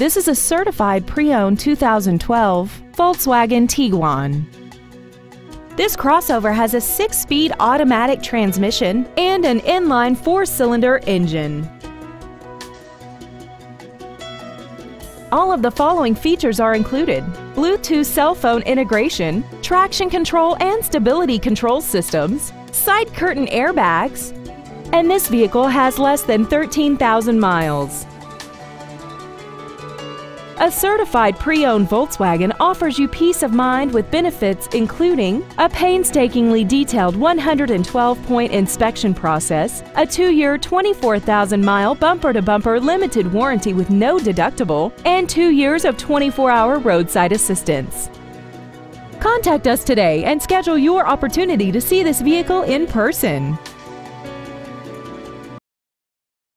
This is a certified pre-owned 2012 Volkswagen Tiguan. This crossover has a 6-speed automatic transmission and an inline 4-cylinder engine. All of the following features are included: Bluetooth cell phone integration, traction control and stability control systems, side curtain airbags, and this vehicle has less than 13,000 miles. A certified pre-owned Volkswagen offers you peace of mind with benefits including a painstakingly detailed 112-point inspection process, a 2-year, 24,000-mile bumper-to-bumper limited warranty with no deductible, and 2 years of 24-hour roadside assistance. Contact us today and schedule your opportunity to see this vehicle in person.